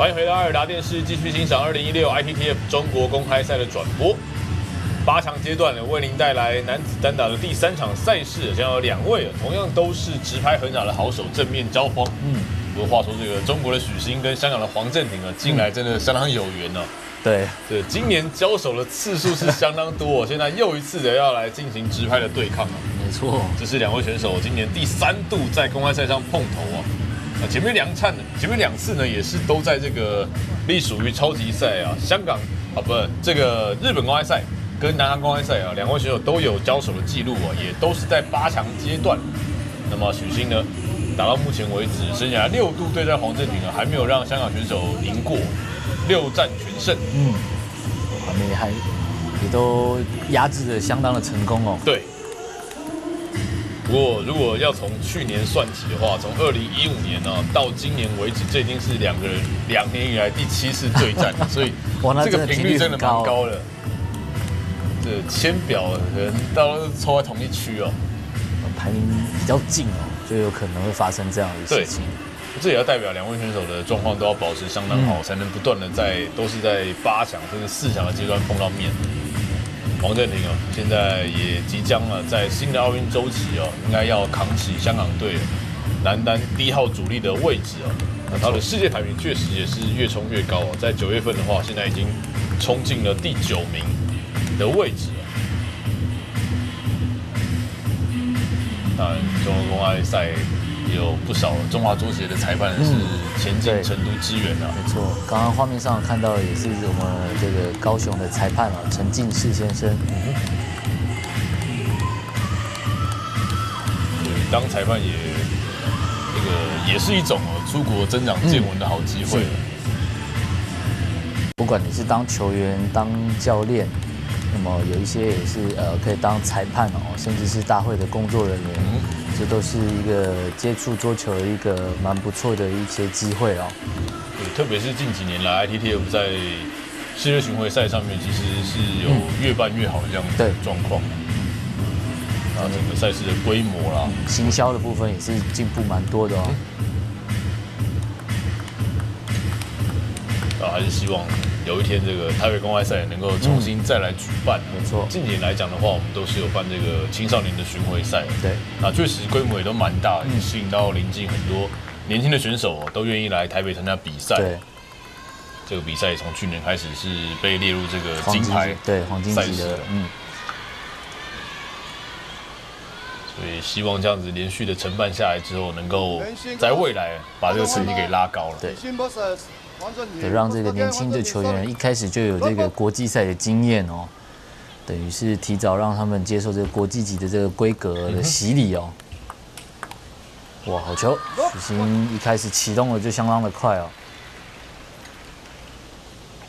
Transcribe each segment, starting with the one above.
欢迎回到艾尔达电视，继续欣赏2016 ITTF 中国公开赛的转播。8强阶段呢，为您带来男子单打的第3场赛事，将有2位同样都是直拍横打的好手正面交锋。不过话说，这个中国的许昕跟香港的黄镇廷啊，近来真的相当有缘啊。对，今年交手的次数是相当多，现在又一次的要来进行直拍的对抗啊。没错，这是2位选手今年第3度在公开赛上碰头啊。 前面两次呢，也是都在这个隶属于超级赛啊，香港啊，不，这个日本公开赛跟南韩公开赛啊，2位选手都有交手的记录啊，也都是在8强阶段。那么许昕呢，打到目前为止，生涯6度对战黄镇廷啊，还没有让香港选手赢过，6战全胜。很厉害，也都压制的相当的成功哦。对。 不过，如果要从去年算起的话，从2015年呢到今年为止，这已经是2年以来第7次对战，所以这个频率真的蛮高的。这签表的人到时候抽在同一区哦，排名比较近哦，就有可能会发生这样的事情。这也要代表2位选手的状况都要保持相当好，才能不断的都是在8强甚至4强的阶段碰到面。 黄镇廷哦，现在也即将啊，在新的奥运周期哦，应该要扛起香港队男单1号主力的位置哦。那他的世界排名确实也是越冲越高哦，在9月份的话，现在已经冲进了第9名的位置哦。当然，中国公开赛有不少中华桌协的裁判是前进成都支援啊。没错，刚刚画面上看到的也是我们这个高雄的裁判啊，陈进士先生。对，当裁判也也是一种出国增长见闻的好机会。不管你是当球员、当教练，那么有一些也是可以当裁判哦，甚至是大会的工作人员。这都是一个接触桌球的一个蛮不错的一些机会哦。对，特别是近几年来 ，ITTF 在世界巡回赛上面其实是有越办越好的这样的状况。然后整个赛事的规模啦，行销的部分也是进步蛮多的哦。还是希望有一天这个台北公开赛能够重新再来举办。没错，近年来讲的话，我们都是有办这个青少年的巡回赛。对，那确实规模也都蛮大，也吸引到临近很多年轻的选手都愿意来台北参加比赛。对，这个比赛从去年开始是被列入这个金牌对黄金级的，所以希望这样子连续的承办下来之后，能够在未来把这个成绩给拉高了。对。 对，让这个年轻的球员一开始就有这个国际赛的经验哦，等于是提早让他们接受这个国际级的这个规格的洗礼哦。哇，好球！许昕一开始启动了就相当的快哦。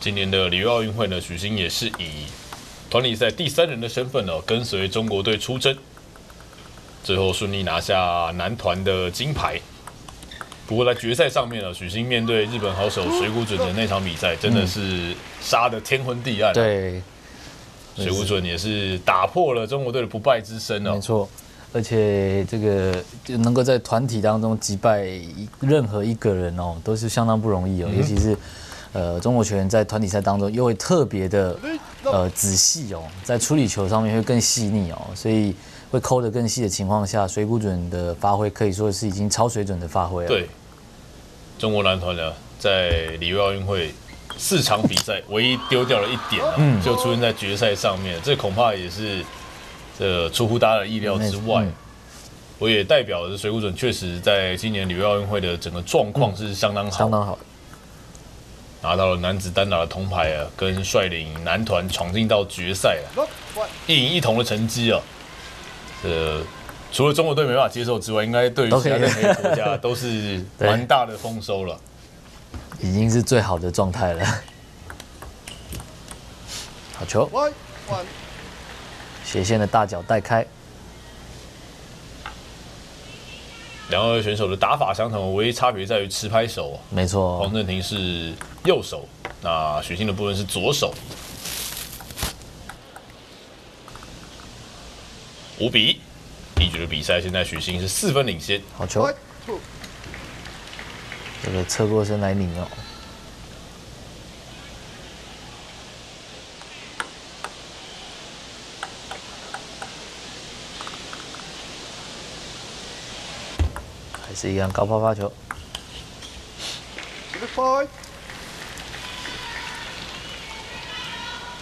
今年的里约奥运会呢，许昕也是以团体赛第3人的身份哦，跟随中国队出征，最后顺利拿下男团的金牌。 不过在决赛上面呢，许昕面对日本好手水谷隼的那场比赛，真的是杀得天昏地暗。对，水谷隼也是打破了中国队的不败之身哦。没错，而且这个就能够在团体当中击败任何一个人哦，都是相当不容易哦。尤其是中国球员在团体赛当中又会特别的仔细哦，在处理球上面会更细腻哦，所以会抠得更细的情况下，水谷隼的发挥可以说是已经超水准的发挥了。对。 中国男团呢，在里约奥运会4场比赛，唯一丢掉了1点啊，就出现在决赛上面，这恐怕也是出乎大家的意料之外。我也代表的水谷隼确实在今年里约奥运会的整个状况是相当好，相当好，拿到了男子单打的铜牌啊，跟率领男团闯进到决赛啊，1银1铜的成绩啊，除了中国队没办法接受之外，应该对于其他任何国家都是蛮大的丰收了，已经是最好的状态了。好球！斜线的大脚带开。2位选手的打法相同，唯一差别在于持拍手。没错，黄镇廷是右手，那许昕的部分是左手。5比1。 第1局的比赛，现在许昕是4分领先。好球！这个侧过身来领哦。还是一样高抛发球。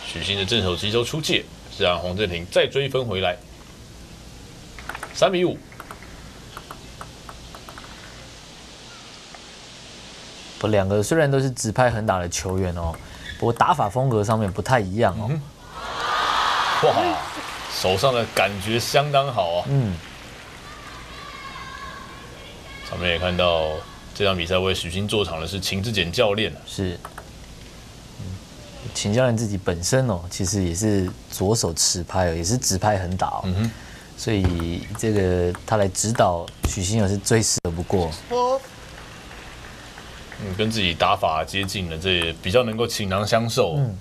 许昕的正手击球出界，是让黄镇廷再追分回来。3比5。 不，两个虽然都是直拍横打的球员哦，不过打法风格上面不太一样哦。嗯、哇，手上的感觉相当好啊。嗯。上面也看到这场比赛为许昕做场的是秦志戬教练、啊。是。秦教练自己本身哦，其实也是左手持拍哦，也是直拍横打哦。嗯、所以这个他来指导许昕也是最适合不过。 嗯，跟自己打法接近了，这也比较能够倾囊相授。嗯，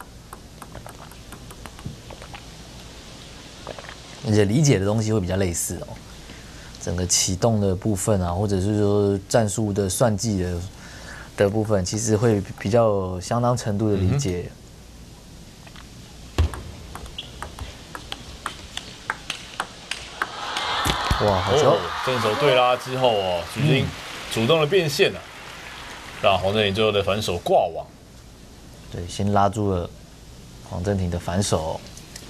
而且理解的东西会比较类似哦。整个启动的部分啊，或者是说战术的算计的部分，其实会比较相当程度的理解。嗯、哇，好球！正手对拉之后哦，许昕主动的变线了、啊。 让黄镇廷最后的反手挂网，对，先拉住了黄镇廷的反手。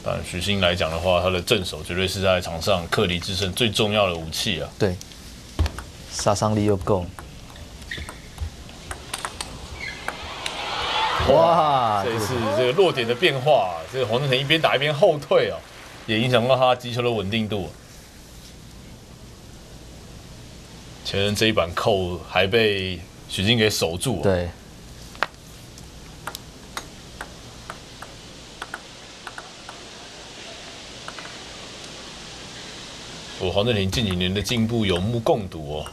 当然，许昕来讲的话，他的正手绝对是在场上克敌制胜最重要的武器啊。对，杀伤力又够。哇，这是这个落点的变化、啊，这个黄镇廷一边打一边后退啊，也影响到他击球的稳定度、啊。 前人这一板扣还被。 许昕给守住、啊。对。我黄镇廷近几年的进步有目共睹哦。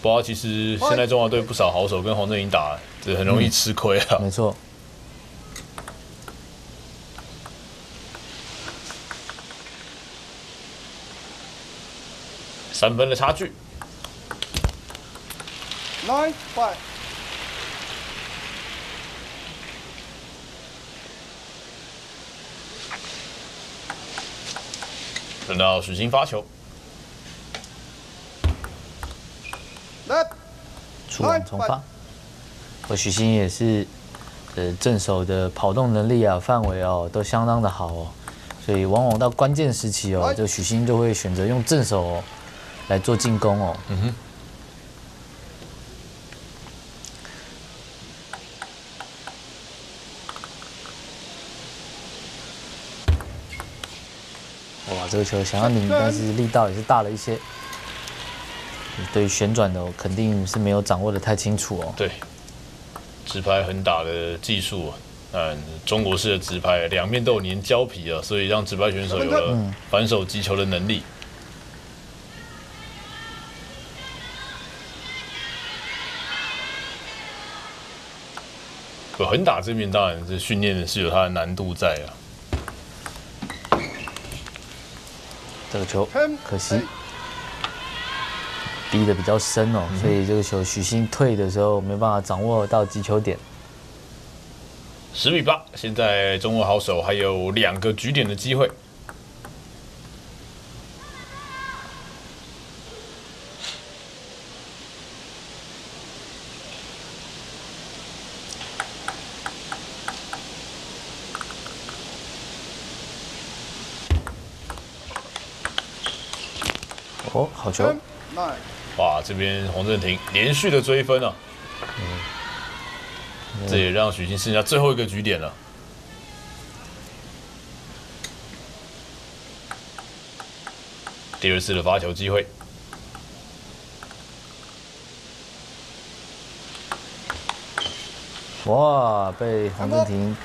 不过其实现在中华队不少好手跟黄镇廷打，这很容易吃亏啊。没错。3分的差距。 9-5。等到许昕发球，出网重发。而许昕也是，正手的跑动能力啊、范围哦，都相当的好哦。所以往往到关键时期哦，这许昕就会选择用正手、哦、来做进攻哦。嗯哼。 这个球想要拧，但是力道也是大了一些。对于旋转的，我肯定是没有掌握的太清楚哦。对，直拍横打的技术，嗯，中国式的直拍两面都有粘胶皮啊，所以让直拍选手有了反手击球的能力。嗯、横打这边当然是训练是有它的难度在啊。 这个球可惜逼得比较深哦，所以这个球许昕退的时候没办法掌握到击球点。10比8，现在中国好手还有2个局点的机会。哦，好球！哇，这边黄镇廷连续的追分啊，这也让许昕剩下最后一个局点了。第2次的发球机会，哇，被黄镇廷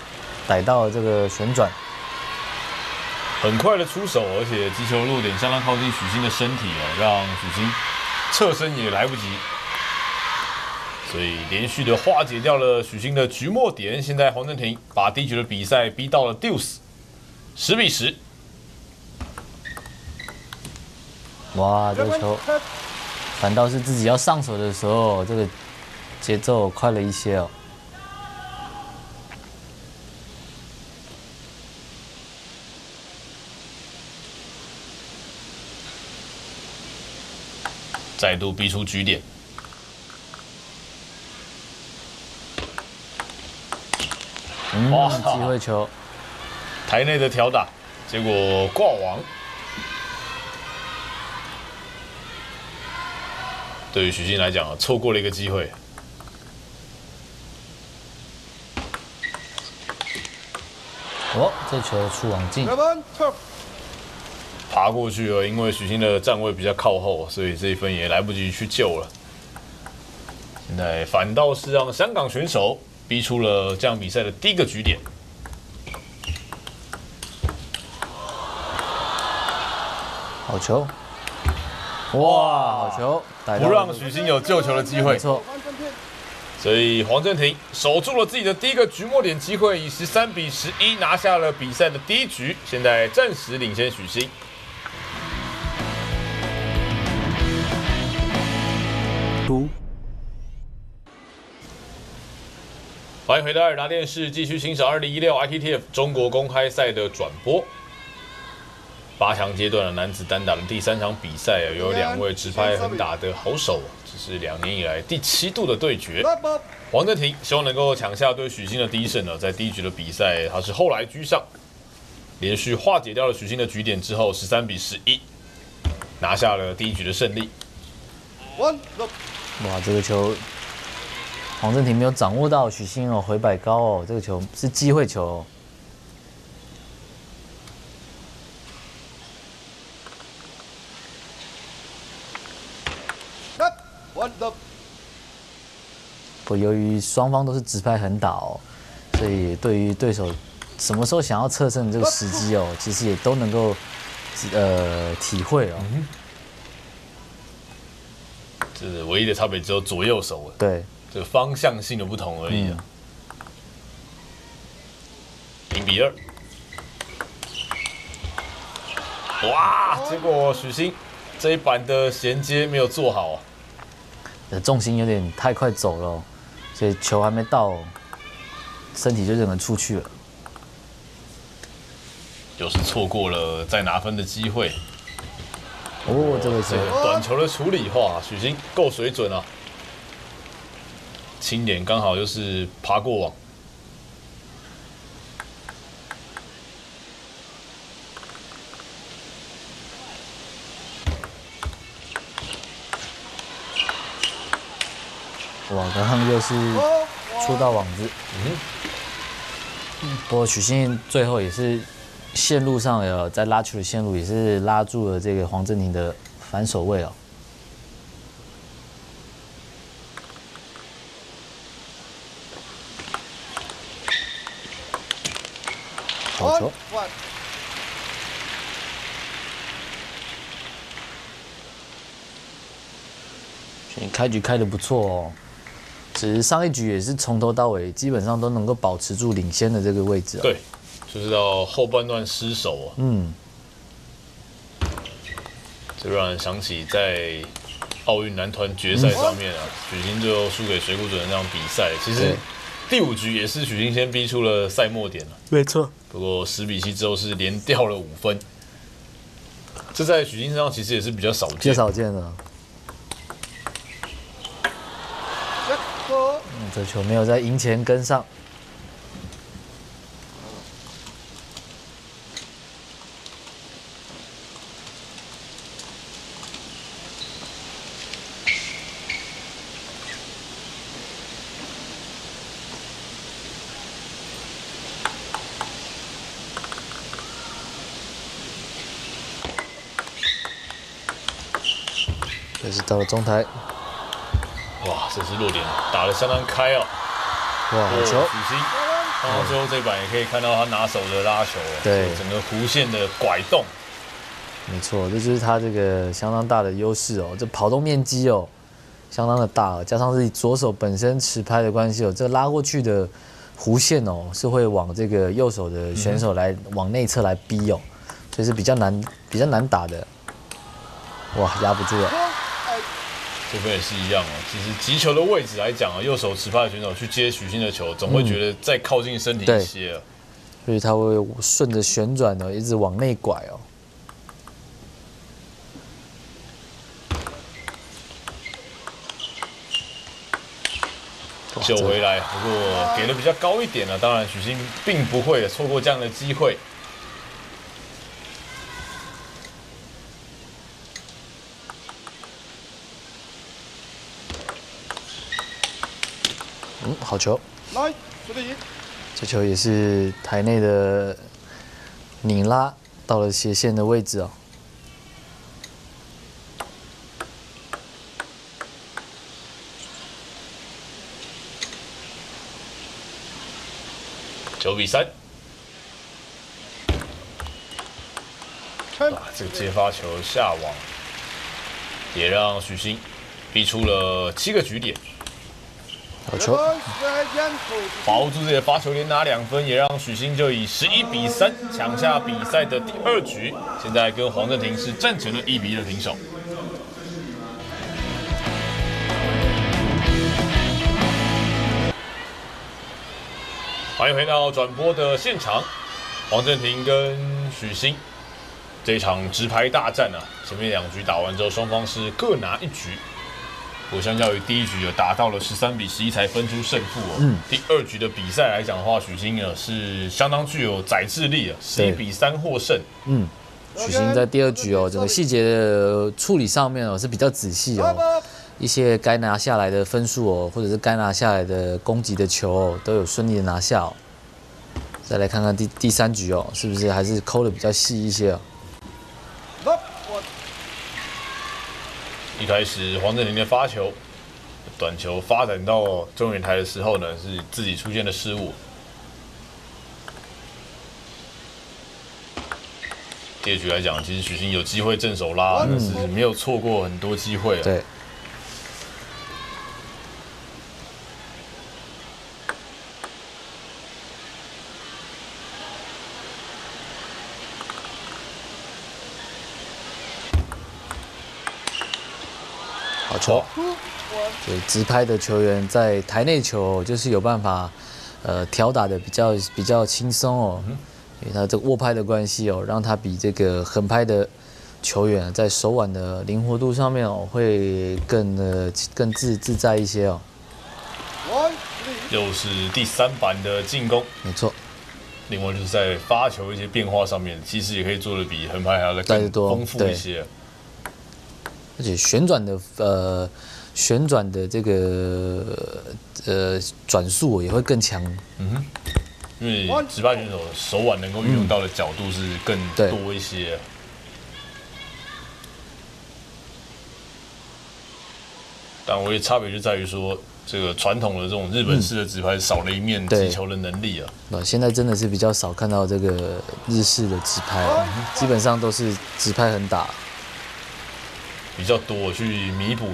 逮到了这个旋转。 很快的出手，而且击球落点相当靠近许昕的身体哦，让许昕侧身也来不及，所以连续的化解掉了许昕的局末点。现在黄镇廷把第1局的比赛逼到了deuce， 10比10。哇，这个球反倒是自己要上手的时候，这个节奏快了一些哦。 再度逼出G点。哇，机会球，台内的挑打，结果挂网。对于许昕来讲啊，错过了一个机会。 哦，这球出网进，爬过去了。因为许昕的站位比较靠后，所以这一分也来不及去救了。现在反倒是让香港选手逼出了这样比赛的第一个局点。好球！哇，好球！不让许昕有救球的机会。没错。 所以黄镇廷守住了自己的第一个局末点机会，以13比11拿下了比赛的第一局，现在暂时领先许昕。欢迎回到爱尔达电视，继续欣赏2016 ITTF 中国公开赛的转播。8强阶段的男子单打的第3场比赛，有2位直拍横打的好手。 是2年以来第7度的对决，黄镇廷希望能够抢下对许昕的第一胜呢。在第一局的比赛，他是后来居上，连续化解掉了许昕的局点之后，13比11拿下了第一局的胜利。哇，这个球黄镇廷没有掌握到许昕哦，回摆高哦，这个球是机会球哦。 不，由于双方都是直拍横打哦，所以对于对手什么时候想要侧身这个时机哦，其实也都能够体会哦。这唯一的差别只有左右手了，对，这方向性的不同而已啊。0比2，哇！结果许昕这一板的衔接没有做好啊。 重心有点太快走了、哦，所以球还没到、哦，身体就整个出去了。又是错过了再拿分的机会。哦，这个球短球的处理哇，许昕够水准啊！轻点刚好就是爬过网。哇，刚刚又是出到网子，不过许昕最后也是线路上有在拉球的线路也是拉住了这个黄镇廷的反手位哦。好球！ 开局开得不错哦，只是上一局也是从头到尾基本上都能够保持住领先的这个位置、哦。对，就是到后半段失手啊。嗯，这让人想起在奥运男团决赛上面啊，许昕最后输给水谷隼的那场比赛，其实第5局也是许昕先逼出了赛末点了、啊。没错，不过10比7之后是连掉了5分，这在许昕身上其实也是比较少见，比较少见的、啊。 这球没有在赢前跟上，这是到了中台。 哇，这是落点打得相当开哦！哇，好球！许昕，然后最后这板也可以看到他拿手的拉球，对，整个弧线的拐动，没错，这就是他这个相当大的优势哦。这跑动面积哦，相当的大、哦，加上自己左手本身持拍的关系哦，这拉过去的弧线哦，是会往这个右手的选手来往内侧来逼哦，所以是比较难打的。哇，压不住了。 这边也是一样哦。其实击球的位置来讲啊，右手持拍的选手去接许昕的球，总会觉得再靠近身体一些了，所以他会顺着旋转呢，一直往内拐哦。救回来，不过给的比较高一点了。当然，许昕并不会错过这样的机会。 好球！来，这球也是台内的拧拉到了斜线的位置哦。9比3。这个接发球下网，也让许昕逼出了7个局点。 好球！保住自己的发球，连拿2分，也让许昕就以11比3抢下比赛的第2局。现在跟黄镇廷是战成了1比1的平手。欢迎回到转播的现场，黄镇廷跟许昕这一场直拍大战啊，前面2局打完之后，双方是各拿1局。 我相较于第1局有达到了13比11才分出胜负哦。第2局的比赛来讲的话，许昕啊是相当具有宰制力啊，11比3获胜。许昕在第2局哦，整个细节的处理上面哦是比较仔细哦，一些该拿下来的分数哦，或者是该拿下来的攻击的球哦，都有顺利的拿下哦。再来看看第3局哦，是不是还是抠的比较细一些哦。 一开始黄镇廷的发球，短球发展到中远台的时候呢，是自己出现的失误。第2局来讲，其实许昕有机会正手拉，但是没有错过很多机会。对。球，所以直拍的球员在台内球就是有办法，挑打的比较轻松哦，因为他这个握拍的关系哦，让他比这个横拍的球员在手腕的灵活度上面哦，会更自在一些哦。又是第3版的进攻，没错。另外就是在发球一些变化上面，其实也可以做的比横拍还要更丰富一些。 而且旋转的这个转速也会更强。因为直拍选手手腕能够运用到的角度是更多一些。但唯一差别就在于说，这个传统的这种日本式的直拍少了一面击球的能力啊。那现在真的是比较少看到这个日式的直拍，基本上都是直拍横打。 比较多去弥补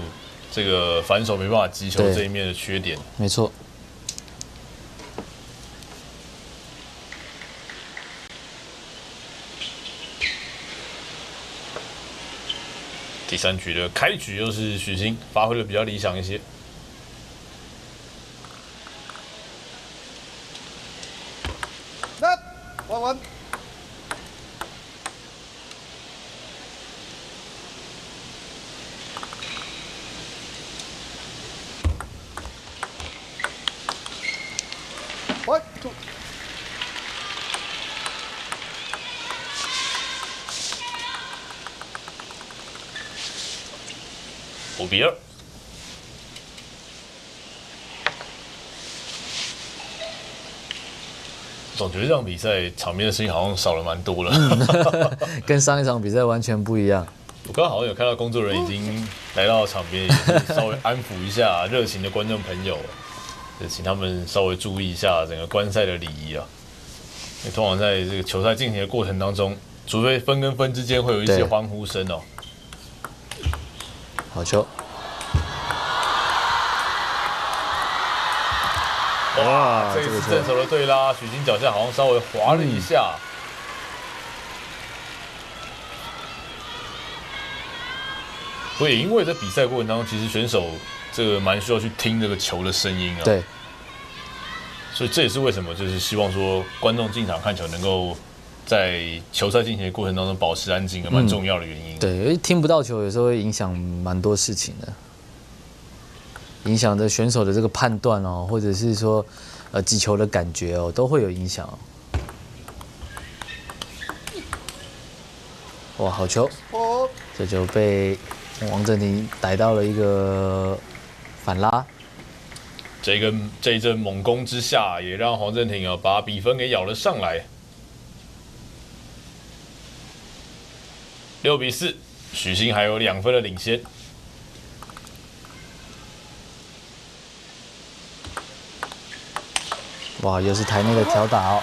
这个反手没办法击球这一面的缺点，没错。第3局的开局又是许昕发挥的比较理想一些，1-1。 5比2。总觉得这场比赛场面的声音好像少了蛮多了，跟上一场比赛完全不一样。我刚刚好像有看到工作人员已经来到场边，稍微安抚一下热情的观众朋友，请他们稍微注意一下整个观赛的礼仪啊。因为通常在这个球赛进行的过程当中，除非分跟分之间会有一些欢呼声哦。 好球！哇，这次正手的对拉，许昕脚下好像稍微滑了一下。所以，因为在比赛过程当中，其实选手这个蛮需要去听这个球的声音啊。对。所以这也是为什么，就是希望说观众进场看球能够。 在球赛进行的过程当中，保持安静也蛮重要的原因。对，因为听不到球，有时候会影响蛮多事情的。影响着选手的这个判断哦，或者是说击球的感觉哦，都会有影响哦。哇，好球！这就被王振廷逮到了一个反拉。 这一阵猛攻之下，也让黄镇廷啊把比分给咬了上来，6比4，许昕还有2分的领先。哇，又是台内的挑打哦。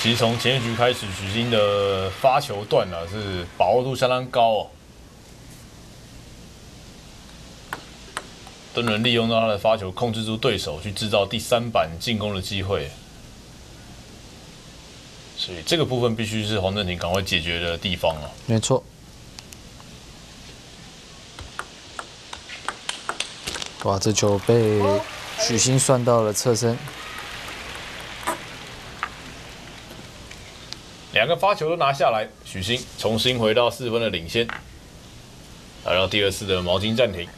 其实从前一局开始，许昕的发球段呢、是把握度相当高哦。 都能利用到他的发球，控制住对手，去制造第三板进攻的机会。所以这个部分必须是黄镇廷赶快解决的地方了。没错。哇，这球被许昕算到了侧身。2个发球都拿下来，许昕重新回到4分的领先，来到第2次的毛巾暂停。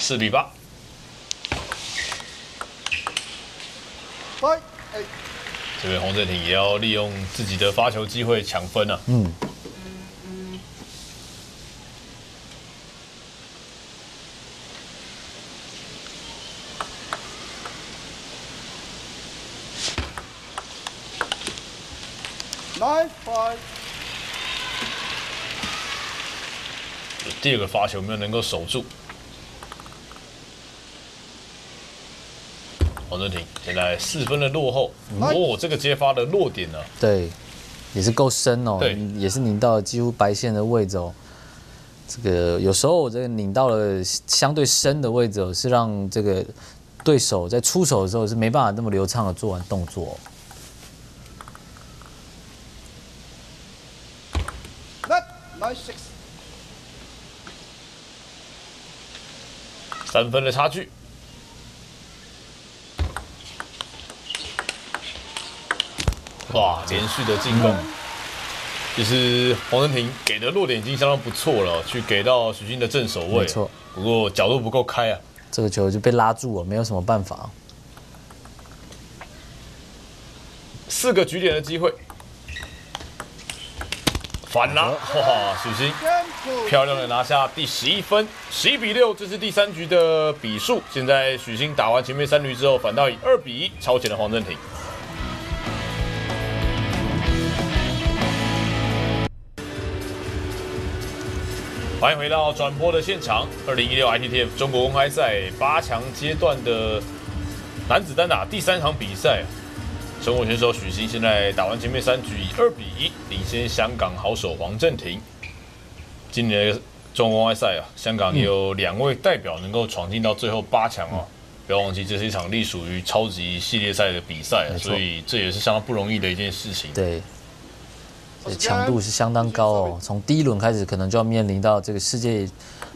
4比8，这边洪振廷也要利用自己的发球机会抢分啊。嗯。第2个发球没有能够守住。 黄镇廷现在4分的落后，哦，这个接发的落点呢、对，也是够深哦，也是拧到了几乎白线的位置哦。这个有时候这个拧到了相对深的位置、哦，是让这个对手在出手的时候是没办法那么流畅的做完动作、哦。3分的差距。 哇，连续的进攻，就是黄镇廷给的落点已经相当不错了，去给到许昕的正手位，没错。不过角度不够开啊，这个球就被拉住了，没有什么办法。4个局点的机会，反拉，哇，许昕漂亮的拿下第11分，11比6，这是第3局的比数。现在许昕打完前面3局之后，反倒以2比1超前了黄镇廷。 欢迎回到转播的现场。2016 ITTF 中国公开赛8强阶段的男子单打第3场比赛，中国选手许昕现在打完前面3局，以2比1领先香港好手黄镇廷。今年的中国公开赛啊，香港也有2位代表能够闯进到最后8强啊。不要忘记，这是一场隶属于超级系列赛的比赛、所以这也是相当不容易的一件事情。对。 强度是相当高哦，从第1轮开始，可能就要面临到这个世界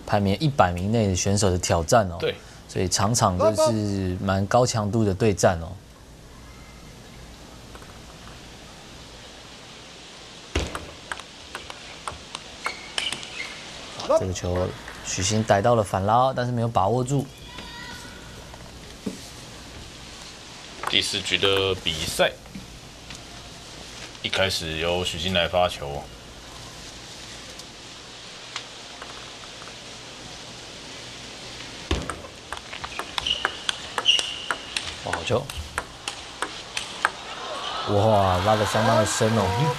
排名100名以内的选手的挑战哦。对，所以场场都是蛮高强度的对战哦。这个球许昕逮到了反拉，但是没有把握住。第4局的比赛。 一开始由许昕来发球，哇，好球！哇，拉得相当的深哦。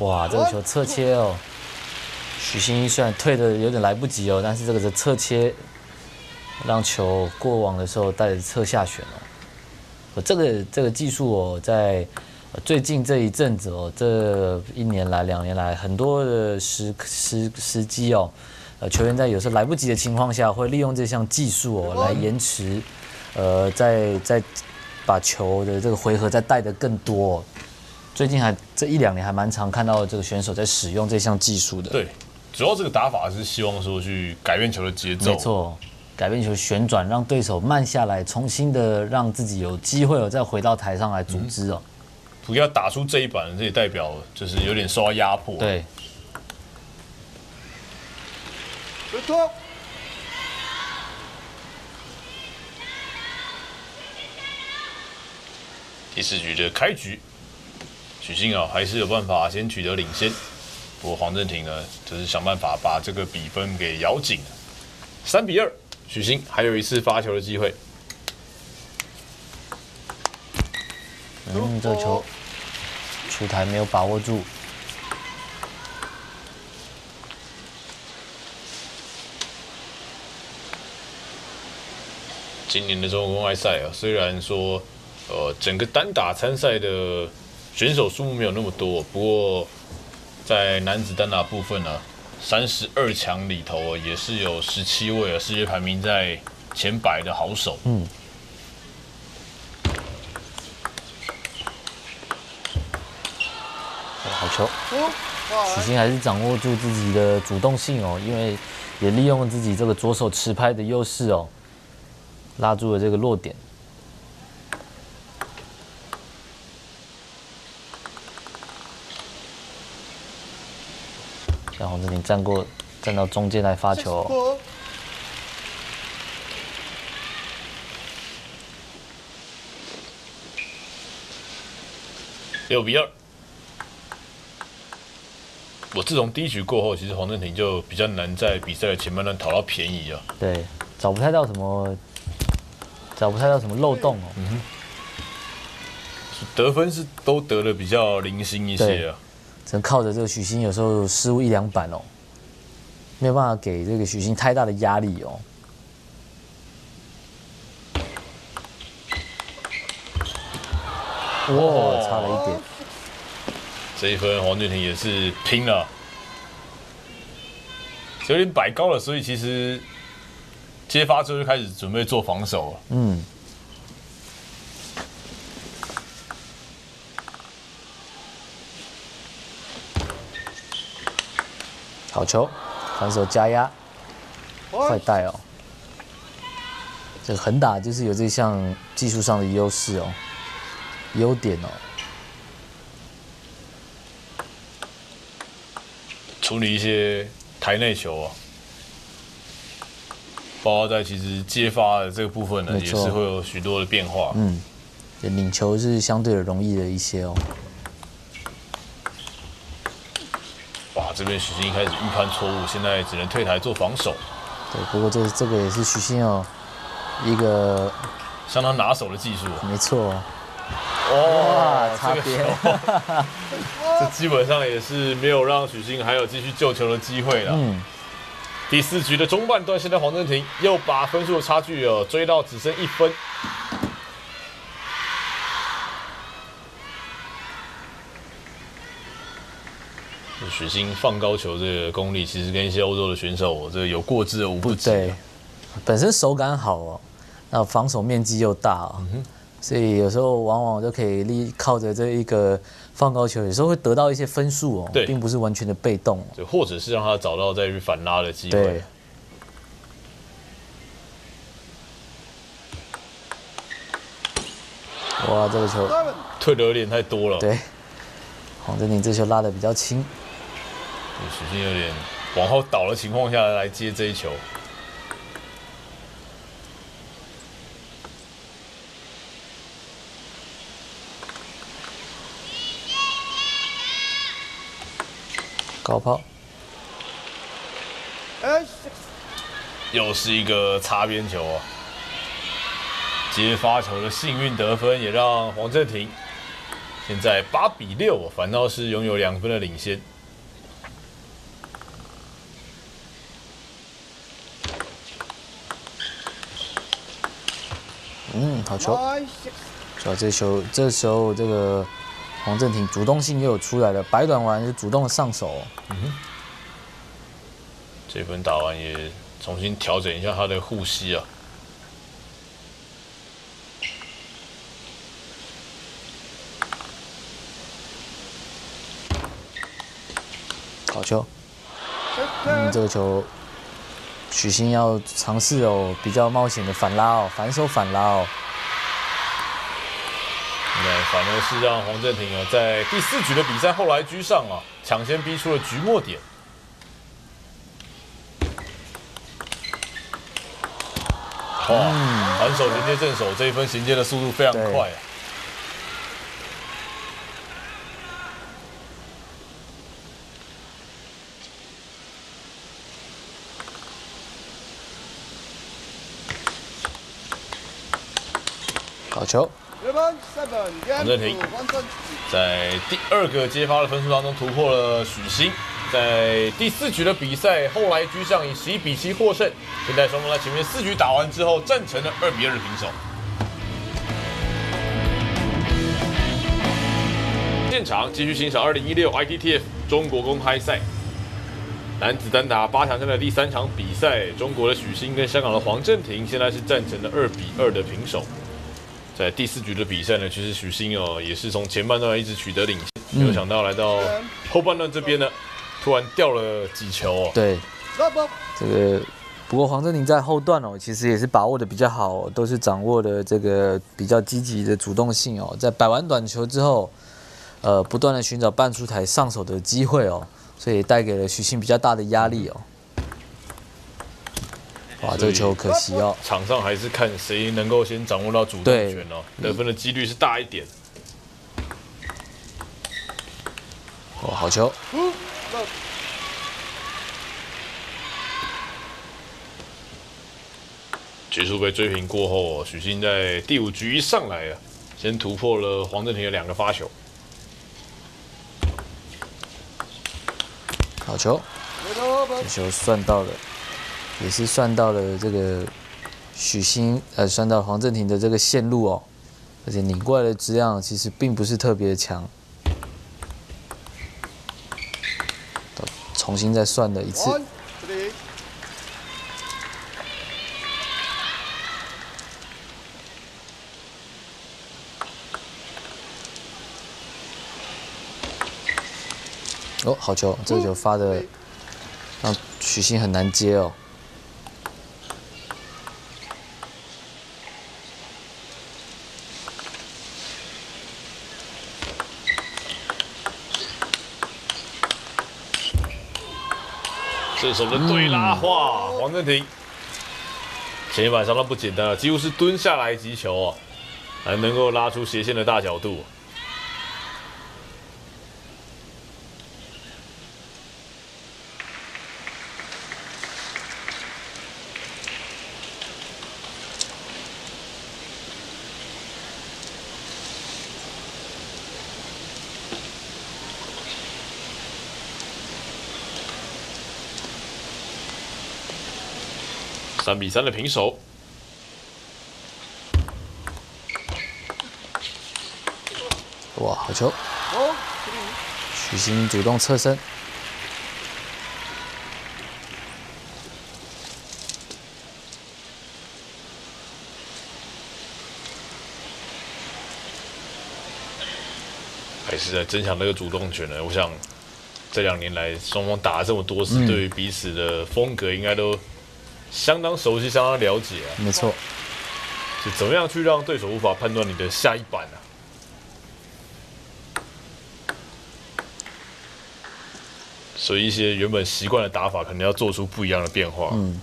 哇，这个球侧切哦！许昕虽然退的有点来不及哦，但是这个侧切让球过网的时候带着侧下旋哦。这个技术哦，在最近这一阵子哦，这1年来2年来，很多的时机哦，球员在有时候来不及的情况下，会利用这项技术哦来延迟，再把球的这个回合再带得更多哦。最近还这一两年还蛮常看到这个选手在使用这项技术的。对，主要这个打法是希望说去改变球的节奏。没错。 改变球旋转，让对手慢下来，重新的让自己有机会再回到台上来组织哦。不要打出这一板，这也代表就是有点受到压迫。对。回头。第四局的开局，许昕啊还是有办法先取得领先，不过黄镇廷呢，就是想办法把这个比分给咬紧了，3-2。 许昕还有一次发球的机会。这球出台没有把握住。今年的中国公开赛啊，虽然说整个单打参赛的选手数目没有那么多，不过在男子单打部分呢、啊。 32强里头也是有17位啊，世界排名在前100的好手。嗯。好球！许昕还是掌握住自己的主动性哦，因为也利用自己这个左手持拍的优势哦，拉住了这个落点。 像洪志廷站到中间来发球、哦。6-2。我自从第1局过后，其实黄镇廷就比较难在比赛的前半段讨到便宜啊。对，找不太到什么漏洞哦。嗯、得分是都得的比较零星一些啊。 只能靠着这个许昕有时候失误1-2板哦，没有办法给这个许昕太大的压力哦。哇，差了一点。这一分黄俊廷也是拼了，有点摆高了，所以其实接发之后就开始准备做防守了。嗯。 好球，反手加压，快带哦！这个横打就是有这项技术上的优势哦，优点哦。处理一些台内球啊，包括在其实接发的这个部分呢，也是会有许多的变化。嗯，领球是相对的容易的一些哦。 这边许昕开始预判错误，现在只能退台做防守。对，不过这个也是许昕哦，一个相当拿手的技术。没错。哇，差别！这基本上也是没有让许昕还有继续救球的机会了。嗯。第四局的中半段，现在黄镇廷又把分数的差距哦追到只剩1分。 许昕放高球这个功力，其实跟一些欧洲的选手这个有过之而无不及。对，本身手感好哦，那防守面积又大哦，嗯、所以有时候往往就可以靠着这一个放高球，有时候会得到一些分数哦，并不是完全的被动、哦。对，或者是让他找到再去反拉的机会。哇，这个球退得有点太多了。对，黄镇廷这球拉得比较轻。 许昕有点往后倒的情况下来接这一球，高抛，又是一个擦边球啊！接发球的幸运得分，也让黄镇廷现在8-6，反倒是拥有2分的领先。 嗯，好球！主要这时候这个黄镇廷主动性又有出来了，白短丸就主动上手、哦。嗯哼。这本打完也重新调整一下他的护膝啊。 好球！这个球，许昕要尝试哦，比较冒险的反拉哦，反手反拉哦。对，反而是让黄镇廷啊，在第四局的比赛后来居上啊，抢先逼出了局末点。哇，反手衔接正手，这一分衔接的速度非常快啊。 好球！黄镇廷在第二个接发的分数当中突破了许昕，在第四局的比赛后来居上，以11比7获胜。现在双方在前面4局打完之后，战成了2比2平手。现场继续欣赏2016 ITTF 中国公开赛男子单打8强赛的第3场比赛，中国的许昕跟香港的黄镇廷现在是战成了2比2的平手。 在第4局的比赛呢，其实许昕哦也是从前半段一直取得领先，没有想到来到后半段这边呢，突然掉了几球哦。对，这个不过黄镇廷在后段哦，其实也是把握的比较好、哦，都是掌握的这个比较积极的主动性哦，在摆完短球之后，不断的寻找半出台上手的机会哦，所以也带给了许昕比较大的压力哦。 哇，这个球可惜哦！场上还是看谁能够先掌握到主动权哦，得分的几率是大一点。哦，好球！局数被追平过后，许昕在第5局一上来啊，先突破了黄镇廷的2个发球。好球！这球算到了。 也是算到了这个许昕，算到黄镇廷的这个线路哦，而且拧过来的质量其实并不是特别强。重新再算了一次。哦，好球！这个球发的让许昕很难接哦。 这手的对拉花，黄镇廷前一板相当不简单啊，几乎是蹲下来击球啊，还能够拉出斜线的大角度。3比3的平手。哇，好球！许昕主动侧身。还是在争抢这个主动权呢。我想，这2年来双方打了这么多次，对于彼此的风格应该都。 相当熟悉，相当了解啊，没错。就怎么样去让对手无法判断你的下一板啊？所以一些原本习惯的打法，可能要做出不一样的变化。嗯。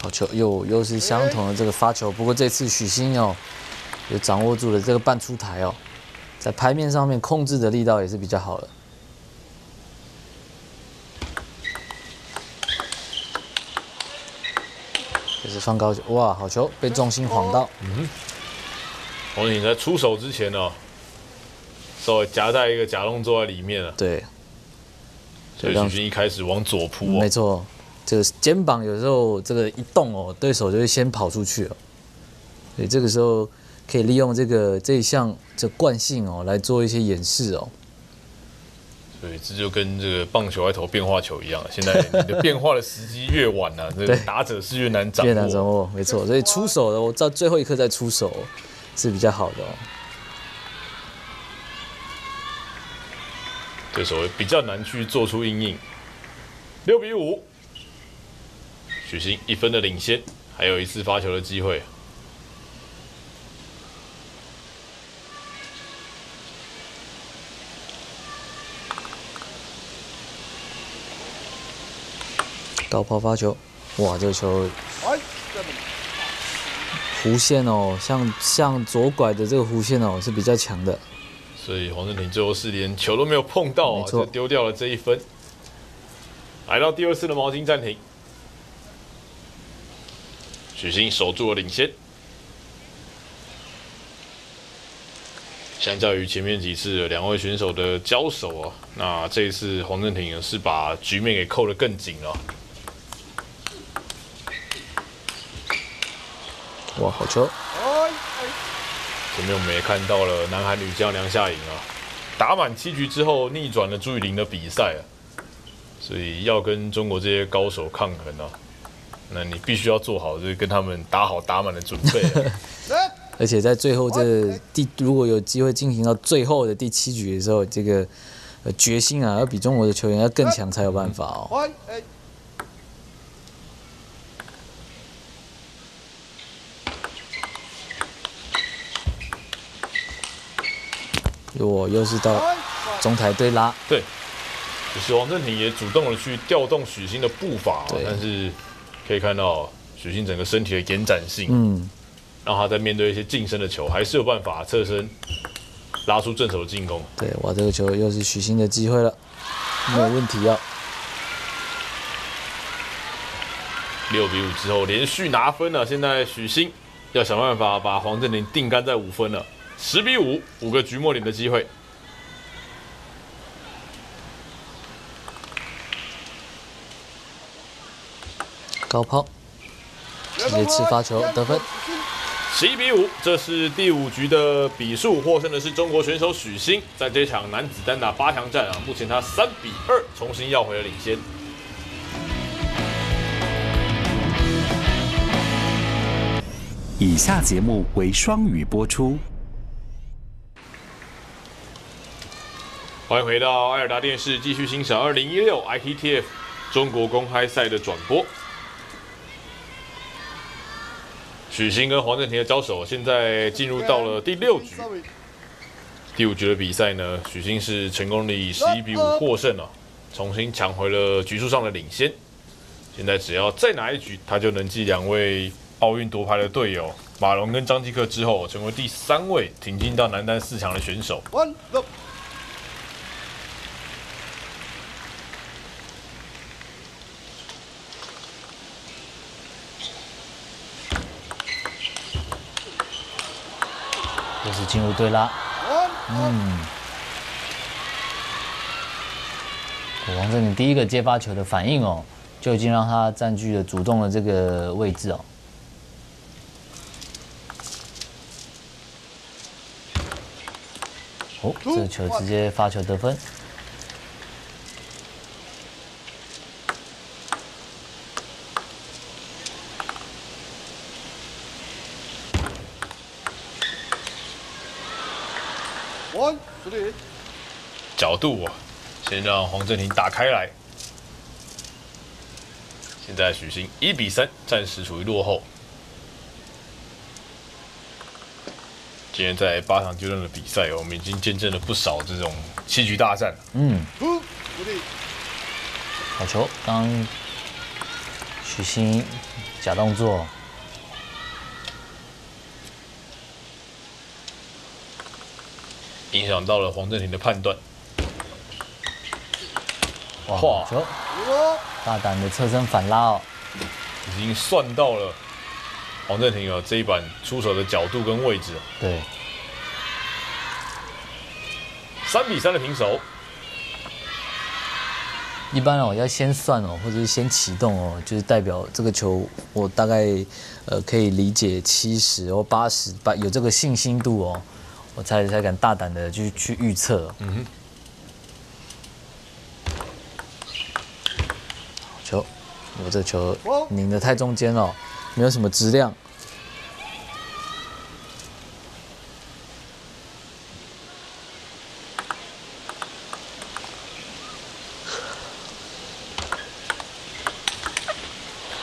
好球，又是相同的这个发球，不过这次许昕哦，有掌握住了这个半出台哦，在拍面上面控制的力道也是比较好了。 放高球，哇，好球！被重心晃到。嗯，黄镇廷在出手之前哦，稍微夹带一个假动作在里面了。对，所以许昕一开始往左扑哦。没错，这个肩膀有时候这个一动哦，对手就会先跑出去了。所以这个时候可以利用这一项这惯性哦来做一些掩饰哦。对，这就跟这个棒球在投变化球一样，现在你的变化的时机越晚啊，这个打者是越难掌握，越难掌握，没错。所以出手的，我到最后一刻再出手是比较好的哦。对手比较难去做出因应。6-5，许昕1分的领先，还有一次发球的机会。 高抛发球，哇，这个球弧线哦，像左拐的这个弧线哦是比较强的，所以黄镇廷最后是连球都没有碰到啊，就丢掉了这一分。来到第二次的毛巾暂停，许昕守住了领先。相较于前面几次两位选手的交手啊，那这一次黄镇廷是把局面给扣得更紧了。 哇，好球！前面我们也看到了南韩女将梁夏莹啊，打满7局之后逆转了朱雨玲的比赛啊，所以要跟中国这些高手抗衡啊，那你必须要做好就是跟他们打好打满的准备啊。而且在最后如果有机会进行到最后的第7局的时候，这个决心啊，要比中国的球员要更强才有办法哦。 又是到中台对拉，对，就是黄镇廷也主动的去调动许昕的步伐、啊，但是可以看到许昕整个身体的延展性，嗯，让他在面对一些近身的球，还是有办法侧身拉出正手的进攻。对，哇，这个球又是许昕的机会了，没有问题啊。6-5之后连续拿分了，现在许昕要想办法把黄镇廷定杆在5分了。 10-5，5个局末点的机会。高抛，直接吃发球得分。11-5，这是第5局的比数，获胜的是中国选手许昕。在这场男子单打8强战啊，目前他3-2重新要回了领先。 以下节目为双语播出。欢迎回到爱尔达电视，继续欣赏2016 ITTF 中国公开赛的转播。许昕跟黄镇廷的交手，现在进入到了第6局。第5局的比赛呢，许昕是成功的以11-5获胜了，重新抢回了局数上的领先。现在只要再拿1局，他就能继2位。 奥运夺牌的队友马龙跟张继科之后，成为第3位挺进到男单4强的选手。这是进入对拉，嗯，王振，你第1个接发球的反应哦，就已经让他占据了主动的这个位置哦。 哦、这个球直接发球得分。角度啊，先让黄镇廷打开来。现在许昕1-3，暂时处于落后。今天在8强阶段的比赛，我们已经见证了不少这种7局大战。嗯，好球！刚许昕假动作，影响到了黄镇廷的判断。哇，好球！大胆的侧身反拉哦，已经算到了。 黄镇廷有这一板出手的角度跟位置，对，3-3的平手。一般哦，要先算哦，或者是先启动哦，就是代表这个球我大概可以理解70或80，有这个信心度哦，我才敢大胆的去预测。嗯哼。我这球拧得太中间了，没有什么质量。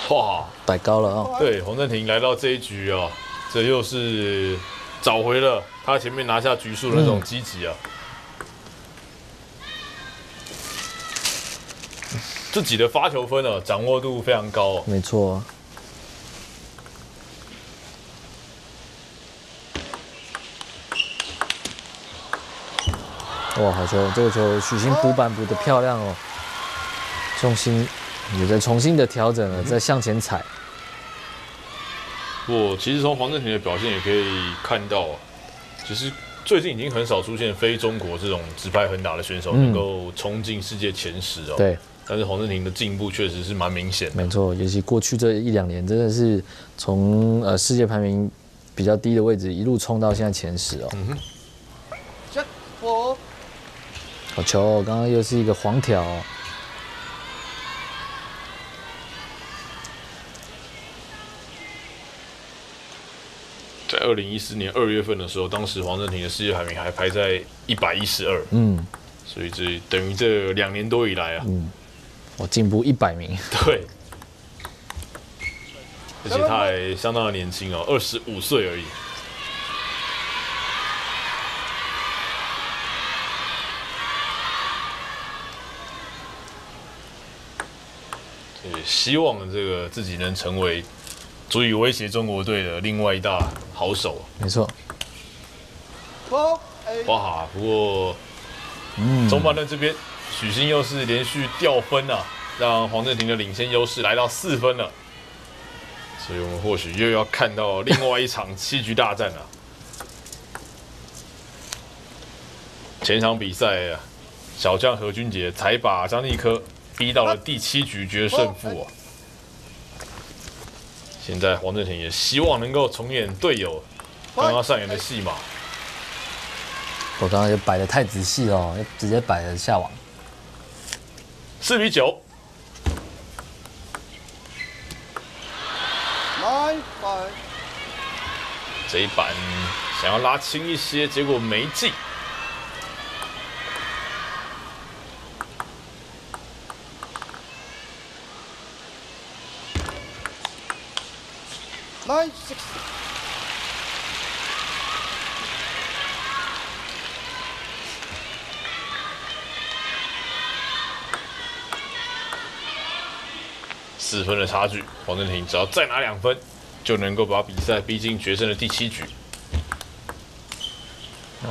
哇，摆高了啊！对，洪振廷来到这一局啊，这又是找回了他前面拿下局数的那种积极啊。自己的发球分啊，掌握度非常高哦。没错。哇，好球！这个球许昕补板补得漂亮哦，重心也在重新的调整了，在向前踩。我其实从黄镇廷的表现也可以看到啊，只是最近已经很少出现非中国这种直拍横打的选手能够冲进世界前十哦。对。但是黄镇廷的进步确实是蛮明显的，没错，尤其过去这一两年真的是从世界排名比较低的位置一路冲到现在前十哦。嗯哼，好球、哦！刚刚又是一个黄条、哦。在2014年2月份的时候，当时黄镇廷的世界排名还排在112，嗯，所以这等于这2年多以来啊。嗯，我进步100名，对，而且他还相当的年轻哦，25岁而已。希望这个自己能成为足以威胁中国队的另外一大好手。没错。哇，不过，中半段这边。许昕又是连续掉分啊，让黄镇廷的领先优势来到4分了，所以我们或许又要看到另外一场7局大战了。前场比赛啊，小将何钧杰才把张继科逼到了第7局决胜负啊。现在黄镇廷也希望能够重演队友刚刚上演的戏码。我刚刚也摆得太仔细了，直接摆了下网。4比9，这一板想要拉轻一些，结果没进。4分的差距，黄镇廷只要再拿2分，就能够把比赛逼近决胜的第7局。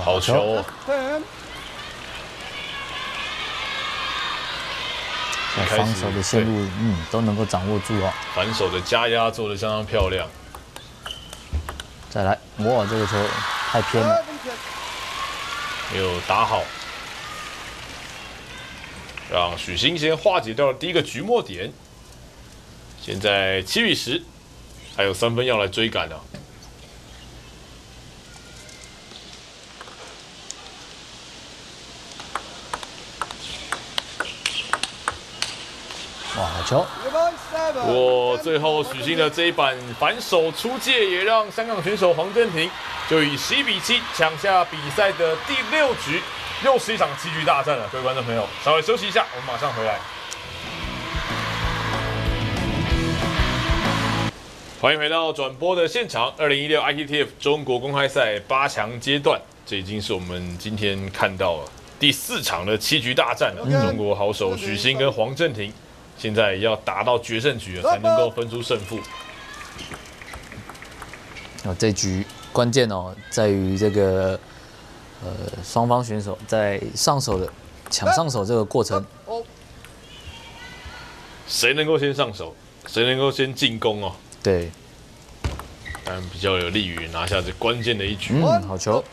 好球、哦！防守的线路，都能够掌握住哦。反手的加压做得相当漂亮。再来，哇，这个球太偏了，没有打好，让许昕先化解掉了第一个局末点。现在7比10，还有3分要来追赶了、啊。哇，好球！我最后许昕的这一板反手出界，也让香港选手黄镇廷就以11比7抢下比赛的第6局，又是一场7局大战了。各位观众朋友，稍微休息一下，我们马上回来。欢迎回到转播的现场。2016 ITTF 中国公开赛8强阶段，这已经是我们今天看到了第4场的7局大战了。中国好手许昕跟黄镇廷现在要打到决胜局了，才能够分出胜负。这局关键哦，在于这个双方选手在上手的抢上手这个过程，谁能够先上手，谁能够先进攻哦。对，但比较有利于拿下这关键的1局。好球！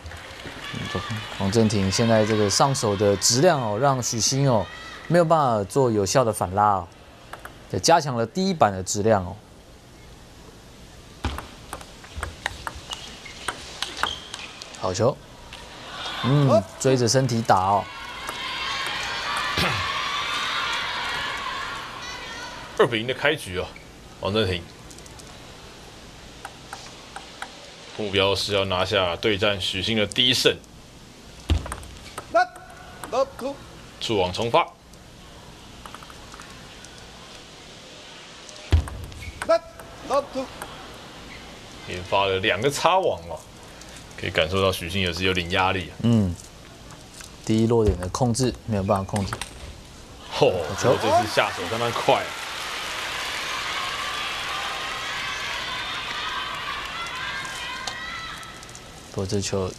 黄镇廷现在这个上手的质量哦，让许昕哦没有办法做有效的反拉哦，也加强了第一板的质量哦。好球！追着身体打哦。2比0的开局啊，王振廷目标是要拿下对战许昕的第一胜。触网重发。 连发了2个擦网哦，可以感受到许昕也是有点压力。嗯，第一落点的控制没有办法控制。哦，这次下手相当快、啊。不过这球，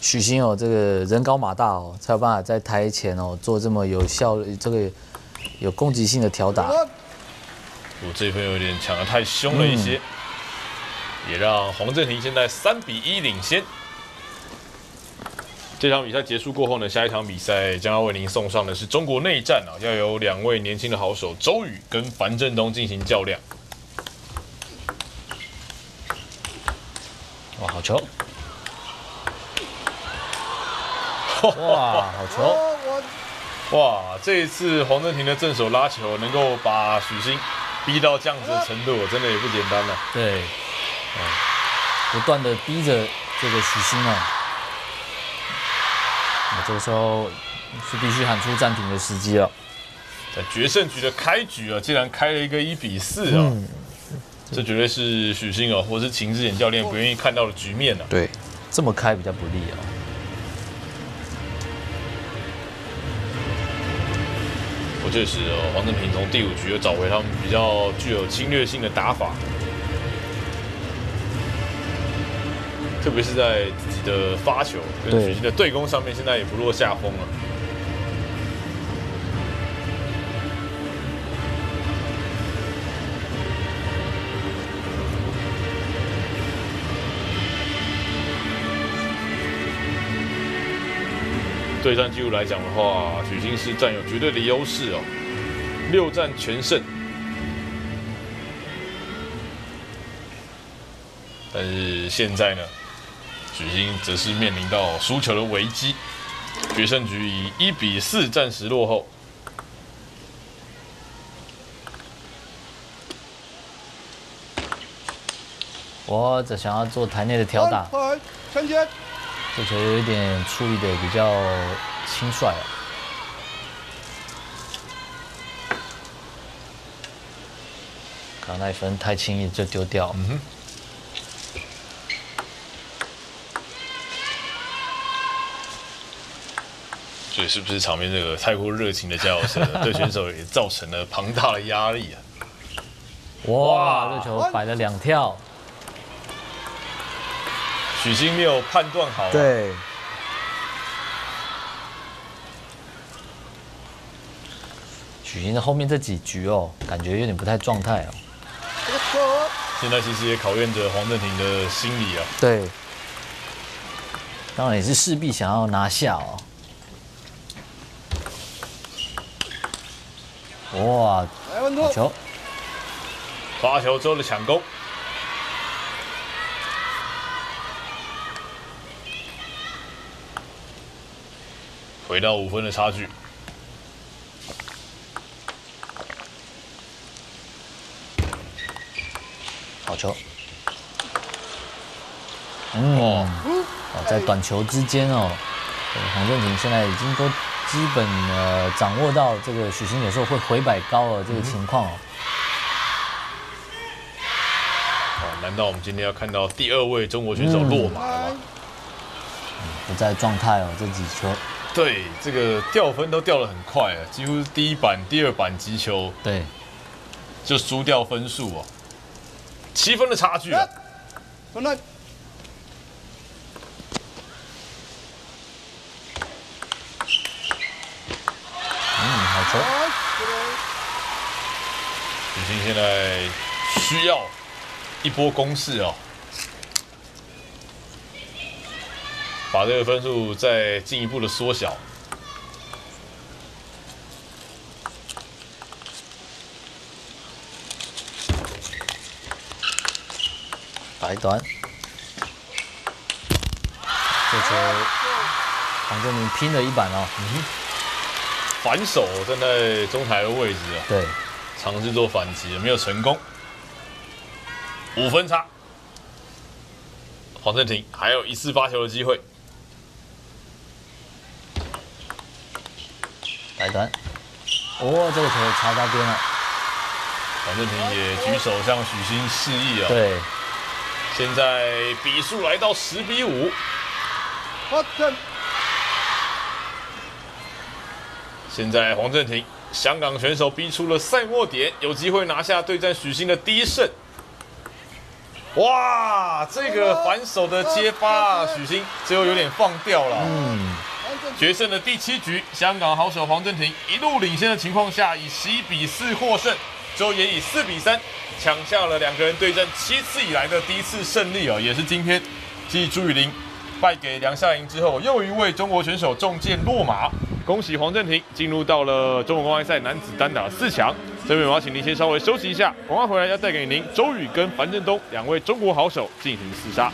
许昕哦，这个人高马大哦，才有办法在台前哦做这么有效、这个有攻击性的挑打。 我这分有点抢得太凶了一些，也让黄镇廷现在3比1领先。这场比赛结束过后呢，下一场比赛将要为您送上的是中国内战啊，要由2位年轻的好手周宇跟樊振东进行较量。哇，好球！哇，好球！哇，这一次黄镇廷的正手拉球能够把许昕 逼到这样子的程度，真的也不简单了。对，不断的逼着这个许昕啊，这个时候是必须喊出暂停的时机了。在决胜局的开局啊，竟然开了一个1比4啊，这绝对是许昕啊，或是秦志戬教练不愿意看到的局面啊。对，这么开比较不利啊。 确实哦，黄镇廷从第5局又找回他们比较具有侵略性的打法，特别是在自己的发球跟许昕的对攻上面，现在也不落下风了。对战记录来讲的话，许昕是占有绝对的优势哦，6战全胜。但是现在呢，许昕则是面临到输球的危机，决胜局以1比4暂时落后。我只想要做台内的挑打。 这球有一点处理的比较轻率啊。刚那一分太轻易就丢掉。嗯哼。所以是不是场面这个太过热情的加油声，对选手也造成了庞大的压力啊？哇，这球摆了2跳。 许昕没有判断好、啊，对，许昕的后面这几局哦，感觉有点不太状态哦。现在其实也考验着黄镇廷的心理啊。对，当然也是势必想要拿下哦。哇，好球！发球之后的抢攻。 回到5分的差距。好球！哦，在短球之间哦，黄镇廷现在已经都基本掌握到这个许昕有时候会回摆高的这个情况哦。难道我们今天要看到第2位中国选手落马了吗？不在状态哦，这几球。 对，这个掉分都掉得很快啊，几乎第1板、第2板击球，对，就输掉分数哦，7分的差距啊。好球！许昕现在需要一波攻势哦。 把这个分数再进一步的缩小。打一短，这球黄镇廷拼了1板哦，反手站在中台的位置啊，对，尝试做反击，没有成功。5分差，黄镇廷还有一次发球的机会。摆短，哦，这个球擦到边了。黄镇廷也举手向许昕示意啊。对，现在比数来到10比5。 现在黄镇廷，香港选手逼出了赛末点，有机会拿下对战许昕的第1胜。哇，这个反手的接发，许昕最后有点放掉了。嗯，决胜的第7局，香港好手黄镇廷一路领先的情况下，以11比4获胜，之后也以4比3抢下了两个人对战7次以来的第1次胜利啊，也是今天继朱雨玲 败给梁夏莹之后，又一位中国选手中箭落马。恭喜黄镇廷进入到了中国公开赛男子单打4强。这边我要请您先稍微休息一下，广告回来要带给您周雨跟樊振东2位中国好手进行厮杀。